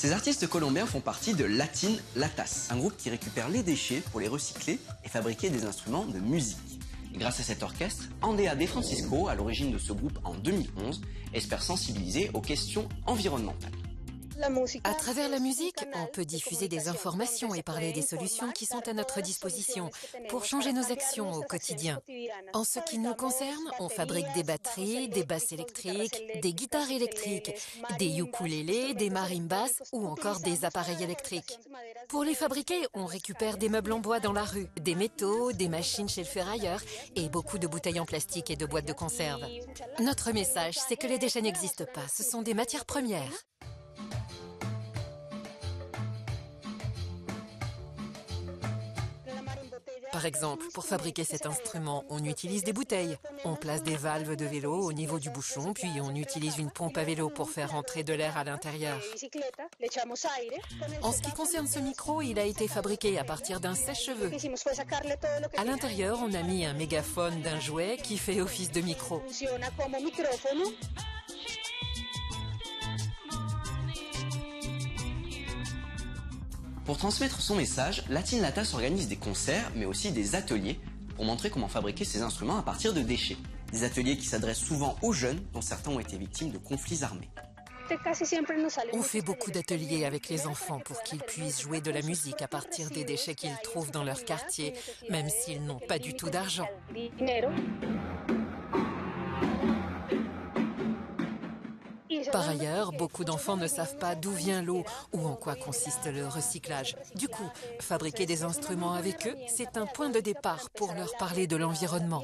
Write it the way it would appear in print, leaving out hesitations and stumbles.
Ces artistes colombiens font partie de Latin Latas, un groupe qui récupère les déchets pour les recycler et fabriquer des instruments de musique. Et grâce à cet orchestre, Andrea De Francisco, à l'origine de ce groupe en 2011, espère sensibiliser aux questions environnementales. À travers la musique, on peut diffuser des informations et parler des solutions qui sont à notre disposition pour changer nos actions au quotidien. En ce qui nous concerne, on fabrique des batteries, des basses électriques, des guitares électriques, des ukulélés, des marimbas ou encore des appareils électriques. Pour les fabriquer, on récupère des meubles en bois dans la rue, des métaux, des machines chez le ferrailleur et beaucoup de bouteilles en plastique et de boîtes de conserve. Notre message, c'est que les déchets n'existent pas, ce sont des matières premières. Par exemple, pour fabriquer cet instrument, on utilise des bouteilles. On place des valves de vélo au niveau du bouchon, puis on utilise une pompe à vélo pour faire entrer de l'air à l'intérieur. En ce qui concerne ce micro, il a été fabriqué à partir d'un sèche-cheveux. À l'intérieur, on a mis un mégaphone d'un jouet qui fait office de micro. Pour transmettre son message, Latin Latas organise des concerts, mais aussi des ateliers pour montrer comment fabriquer ces instruments à partir de déchets. Des ateliers qui s'adressent souvent aux jeunes, dont certains ont été victimes de conflits armés. On fait beaucoup d'ateliers avec les enfants pour qu'ils puissent jouer de la musique à partir des déchets qu'ils trouvent dans leur quartier, même s'ils n'ont pas du tout d'argent. Par ailleurs, beaucoup d'enfants ne savent pas d'où vient l'eau ou en quoi consiste le recyclage. Du coup, fabriquer des instruments avec eux, c'est un point de départ pour leur parler de l'environnement.